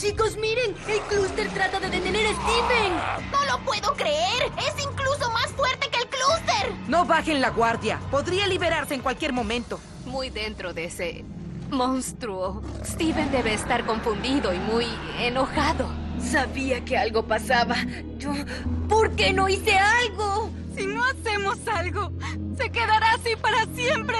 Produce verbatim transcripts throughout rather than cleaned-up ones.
Chicos, miren, el clúster trata de detener a Stephen. ¡No lo puedo creer! ¡Es incluso más fuerte que el clúster! No bajen la guardia. Podría liberarse en cualquier momento. Muy dentro de ese monstruo, Stephen debe estar confundido y muy enojado. Sabía que algo pasaba. Yo... ¿Por qué no hice algo? Si no hacemos algo, se quedará así para siempre.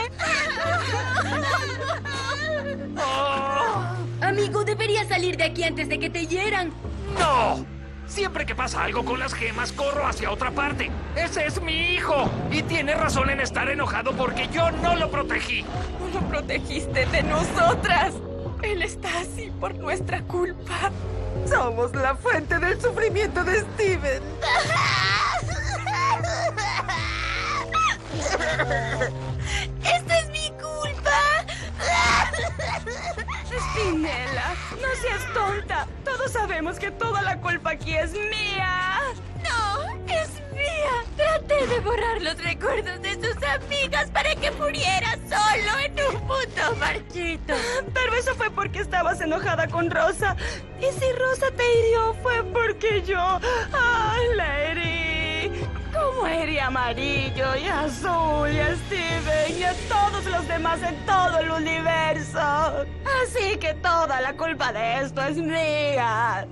Amigo, deberías salir de aquí antes de que te hieran. ¡No! Siempre que pasa algo con las gemas, corro hacia otra parte. ¡Ese es mi hijo! Y tiene razón en estar enojado porque yo no lo protegí. No lo protegiste de nosotras. Él está así por nuestra culpa. Somos la fuente del sufrimiento de Stephen. ¡Esta es mi culpa! Espinela, no seas tonta. Todos sabemos que toda la culpa aquí es mía. No, es mía. Traté de borrar los recuerdos de sus amigas para que muriera solo en un mundo marchito. Pero eso fue porque estabas enojada con Rosa. Y si Rosa te hirió fue porque yo... ¡Ay, la herí! ¿Cómo herí a Amarillo y a Azul y a Stephen y a todos los demás en todo el universo? Así que toda la culpa de esto es mía.